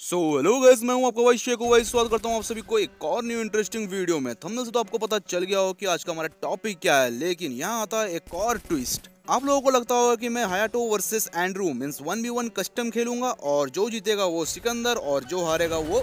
So hello guys, मैं हूं आपका भाई शेखो भाई। स्वागत करता हूं आप सभी को एक और न्यू इंटरेस्टिंग वीडियो में। थंबनेल से तो आपको पता चल गया हो कि आज का हमारा टॉपिक क्या है, लेकिन यहां आता है एक और ट्विस्ट। आप लोगों को लगता होगा कि मैं Hayato versus Andrew means 1v1 custom खेलूंगा और जो जीतेगा वो सिकंदर और जो हारेगा वो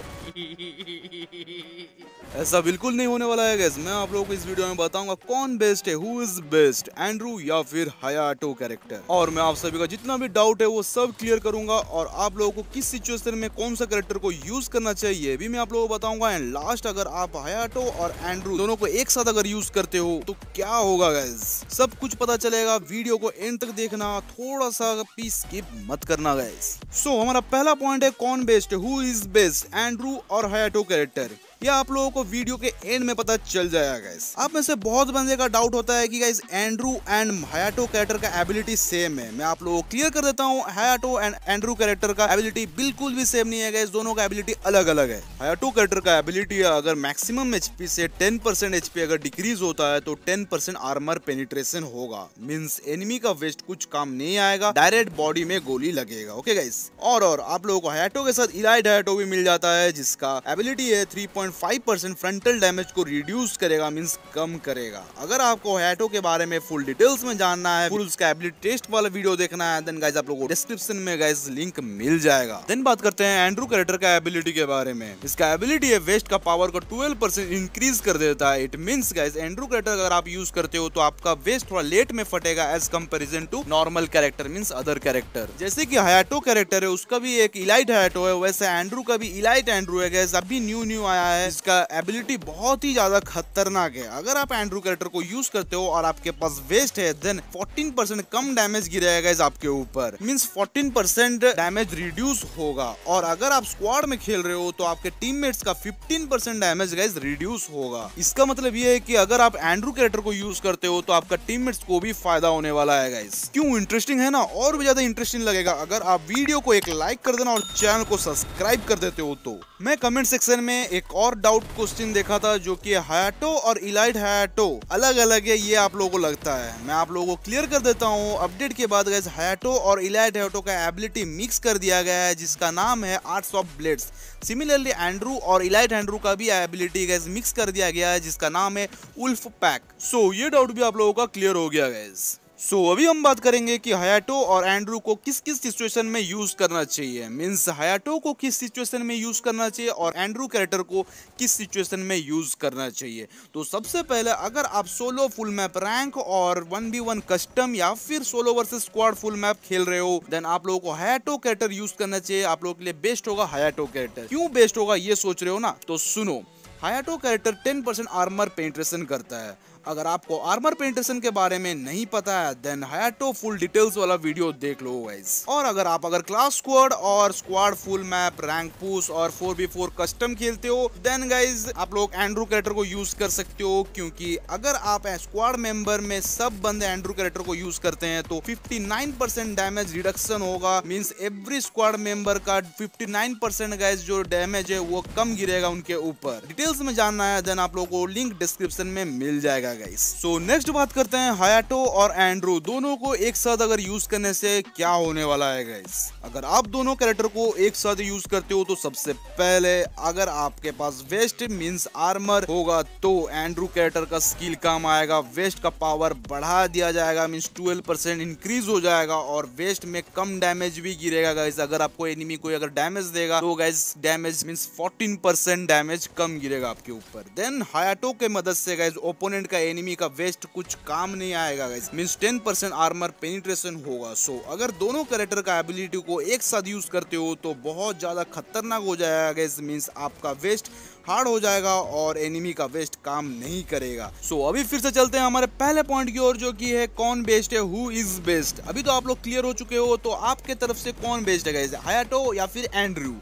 ऐसा बिल्कुल नहीं होने वाला है गाइस। मैं आप लोगों को इस वीडियो में बताऊंगा कौन बेस्ट है, हु इज बेस्ट, एंड्रू या फिर हयाटो कैरेक्टर। और मैं आप सभी का जितना भी डाउट है वो सब क्लियर करूंगा और आप लोगों को किस सिचुएशन में कौन सा कैरेक्टर को यूज करना चाहिए ये भी मैं आप लोगों को बताऊंगा। एंड लास्ट अगर आप हयाटो और एंड्रू दोनों को एक साथ अगर यूज करते हो तो क्या होगा गाइस, सब कुछ पता चलेगा। वीडियो को एंड तक देखना, थोड़ा सा भी स्किप मत करना गाइस। सो हमारा पहला पॉइंट है कौन best, who is best, Andrew और हयाटो कैरेक्टर। यह आप लोगों को वीडियो के एंड में पता चल जाएगा गाइस। आप में से बहुत बंदे का डाउट होता है कि guys Andrew and Hayato character का एबिलिटी सेम है। मैं आप लोगों को क्लियर कर देता हूं, हयाटो एंड एंड्रू कैरेक्टर का एबिलिटी बिल्कुल भी सेम नहीं है गाइस। दोनों का एबिलिटी अलग अलग है। हयाटो कैरेक्टर का एबिलिटी अगर मैक्सिमम एचपी से 10% एचपी अगर डिक्रीज होता है तो 10% आर्मर पेनिट्रेशन होगा, मीन्स एनिमी का वेस्ट कुछ काम नहीं आएगा, डायरेक्ट बॉडी में गोली लगेगा। ओके गाइस, और आप लोगों को हयाटो के साथ इलाइड हयाटो भी मिल जाता है जिसका एबिलिटी है 3.5% फ्रंटल डैमेज को रिड्यूस करेगा, मींस कम करेगा। अगर आपको हयाटो के बारे में फुल डिटेल्स में जानना है, फुल उसका एबिलिटी टेस्ट वाला वीडियो देखना है, देन गाइस आप लोगों को डिस्क्रिप्शन में गाइस लिंक मिल जाएगा। देन बात करते हैं एंड्रू कैरेक्टर का एबिलिटी के बारे में। इसका एबिलिटी है वेस्ट का पावर को 12% इंक्रीज कर देता है। It means guys Andrew character अगर आप यूज करते हो तो आपका वेस्ट थोड़ा लेट में फटेगा as comparison to normal character means other character. जैसे की हयाटो कैरेक्टर है उसका भी एक इलाइट हयाटो है, वैसे एंड्रू का भी इलाइट एंड्रू है गाइस, अभी न्यू आया है। इसका एबिलिटी बहुत ही ज्यादा खतरनाक है। अगर आप एंड्रू कैरेक्टर को यूज करते हो और आपके पास वेस्ट है देन 14% कम डैमेज गिरेगा इस आपके ऊपर, मींस 14% डैमेज रिड्यूस होगा। और अगर आप स्क्वाड में खेल रहे हो तो आपके टीममेट्स का 15% डैमेज गाइस रिड्यूस होगा। इसका मतलब ये है कि अगर आप एंड्रू कैरेक्टर को यूज करते हो तो आपका टीममेट्स को भी फायदा होने वाला है गाइस। क्यों इंटरेस्टिंग है ना, और भी ज्यादा इंटरेस्टिंग लगेगा अगर आप वीडियो को एक लाइक कर देना और चैनल को सब्सक्राइब कर देते हो। तो मैं कमेंट सेक्शन में एक और डाउट क्वेश्चन देखा था जो कि हयाटो और इलाइट हयाटो अलग अलग है, ये आप लोगों को लगता है। मैं आप लोगों को क्लियर कर देता हूं, अपडेट के बाद गाइस हयाटो और इलाइट हयाटो का एबिलिटी मिक्स कर दिया गया है जिसका नाम है arts of blades. Similarly Andrew और इलाइट एंड्रू का भी एबिलिटी गाइस मिक्स कर दिया गया है जिसका नाम है वुल्फ पैक। सो ये डाउट भी आप लोगों का क्लियर हो गया गाइस। सो अभी हम बात करेंगे कि हयाटो और एंड्रू को किस किस सिचुएशन में यूज करना चाहिए, मींस हयाटो को किस सिचुएशन में यूज करना चाहिए और एंड्रू कैरेक्टर को किस सिचुएशन में यूज करना चाहिए। तो सबसे पहले अगर आप सोलो फुल मैप रैंक और 1v1 कस्टम या फिर solo versus squad full map खेल रहे हो देन आप लोगों को हयाटो कैरेक्टर यूज करना चाहिए। आप लोगों के लिए बेस्ट होगा हयाटो कैरेक्टर। क्यों बेस्ट होगा ये सोच रहे हो ना, तो सुनो। हयाटो कैरेक्टर 10% आर्मर पेनिट्रेशन करता है। अगर आपको आर्मर पेनिट्रेशन के बारे में नहीं पता है देन हयाटो फुल डिटेल्स वाला वीडियो देख लो गाइस। और अगर आप क्लास स्क्वाड और squad full map rank push और 4v4 कस्टम खेलते हो देन गाइस आप लोग एंड्रू कैरेक्टर को यूज कर सकते हो, क्योंकि अगर आप स्क्वाड मेंबर में सब बंदे एंड्रू कैरेक्टर को यूज करते हैं तो 59% डैमेज रिडक्शन होगा, मीन्स एवरी स्क्वाड मेंबर का 59% गाइस जो डैमेज है वो कम गिरेगा उनके ऊपर। डिटेल्स में जानना है देन आप लोग को लिंक डिस्क्रिप्शन में मिल जाएगा गाइस। सो नेक्स्ट बात करते हैं हयाटो और एंड्रू दोनों को एक साथ अगर यूज करने से क्या होने वाला है गाइस। अगर आप दोनों कैरेक्टर को एक साथ यूज करते हो तो सबसे पहले अगर आपके पास वेस्ट मींस आर्मर होगा तो एंड्रू कैरेक्टर का स्किल काम आएगा, वेस्ट का पावर बढ़ा दिया जाएगा मींस 12% इंक्रीज हो जाएगा और वेस्ट में कम डैमेज भी गिरेगा गाइस। अगर आपको एनिमी कोई अगर डैमेज देगा तो गाइस डैमेज मींस 14% डैमेज कम गिरेगा आपके ऊपर। देन हयाटो के मदद से गाइस ओपोनेंट का एनिमी का वेस्ट कुछ काम नहीं आएगा गाइस, मींस 10% आर्मर पेनिट्रेशन होगा। सो अगर दोनों कैरेक्टर का एबिलिटी को एक साथ यूज करते हो तो बहुत ज्यादा खतरनाक हो जाएगा गाइस, मींस आपका वेस्ट हार्ड हो जाएगा और एनिमी का वेस्ट काम नहीं करेगा। सो अभी फिर से चलते हैं हमारे पहले पॉइंट की ओर जो कि है कौन बेस्ट है, हु इज बेस्ट। अभी तो आप लोग क्लियर हो चुके हो, तो आपके तरफ से कौन बेस्ट है गाइस, हयाटो या फिर Andrew?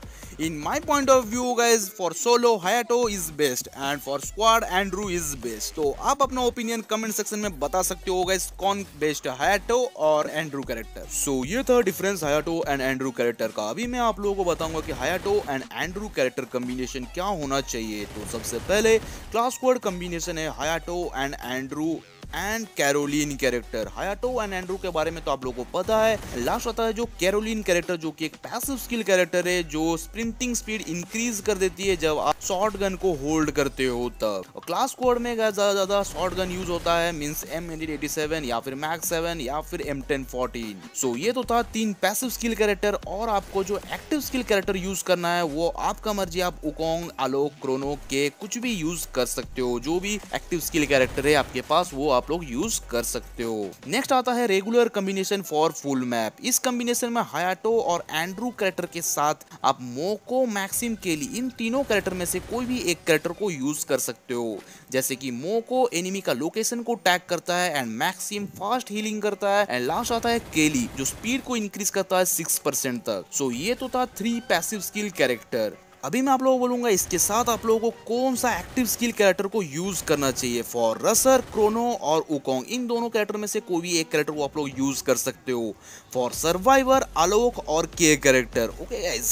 In my point of view guys for solo Hayato is best and for squad Andrew is best. तो आप अपना ओपिनियन कमेंट सेक्शन में बता सकते हो गाइज कौन बेस्ट है, हयाटो और एंड्रू कैरेक्टर। सो ये था difference Hayato and Andrew character का। अभी मैं आप लोगों को बताऊंगा कि Hayato and Andrew character combination क्या होना चाहिए। तो सबसे पहले क्लास स्क्वाड कॉम्बिनेशन है Hayato and Andrew and Caroline character. Hayato and Andrew के बारे में तो आप लोगों को पता है। लास्ट आता है जो कैरोलिन कैरेक्टर, जो कि एक पैसिव स्किल कैरेक्टर है जो स्प्रिंटिंग स्पीड इंक्रीज कर देती है जब आप शॉटगन को होल्ड करते हो तब। और क्लास कोड में ज्यादा ज्यादा शॉटगन यूज होता है, मींस M1087 या फिर मैक्स 7 या फिर M1014। सो ये तो था तीन पैसिव स्किल कैरेक्टर, और आपको जो एक्टिव स्किल कैरेक्टर यूज करना है वो आपका मर्जी, आप उकोंग, आलोक, क्रोनो के कुछ भी यूज कर सकते हो। जो भी एक्टिव स्किल कैरेक्टर है आपके पास वो आप लोग यूज कर सकते हो। नेक्स्ट आता है regular combination for full map. इस कॉम्बिनेशन में हायाटो और एंड्रू कैरेक्टर के साथ आप मोको, मैक्सिम, केली, इन तीनों कैरेक्टर में से कोई भी एक कैरेक्टर को यूज कर सकते हो। जैसे कि मोको एनिमी का लोकेशन को टैग करता है एंड मैक्सिम फास्ट हीलिंग करता है एंड लास्ट आता है केली जो स्पीड को इंक्रीज करता है 6% तक। सो ये तो था 3 पैसिव स्किल कैरेक्टर। अभी मैं आप लोगों को बोलूंगा इसके साथ आप लोगों को कौन सा एक्टिव स्किल कैरेक्टर को यूज करना चाहिए। फॉर रसर, क्रोनो और उकोंग, इन दोनों कैरेक्टर में से कोई भी एक कैरेक्टर को आप लोग यूज कर सकते हो। फॉर सर्वाइवर, आलोक और के कैरेक्टर। ओके गाइस,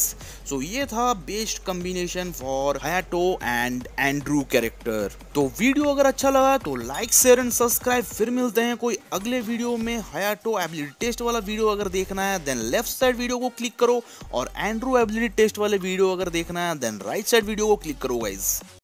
सो ये था best combination for Hayato and Andrew character. तो वीडियो अगर अच्छा लगा तो लाइक, शेयर एंड सब्सक्राइब। फिर मिलते हैं कोई अगले वीडियो में। हायाटो एबिलिटी टेस्ट वाला वीडियो अगर देखना है देन लेफ्ट साइड वीडियो को क्लिक करो, और एंड्रू एबिलिटी टेस्ट वाले वीडियो अगर देखना देन राइट साइड वीडियो को क्लिक करो गाइस।